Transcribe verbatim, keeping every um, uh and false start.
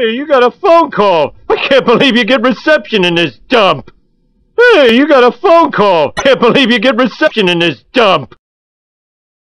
Hey, you got a phone call! I can't believe you get reception in this dump! Hey, you got a phone call! Can't believe you get reception in this dump!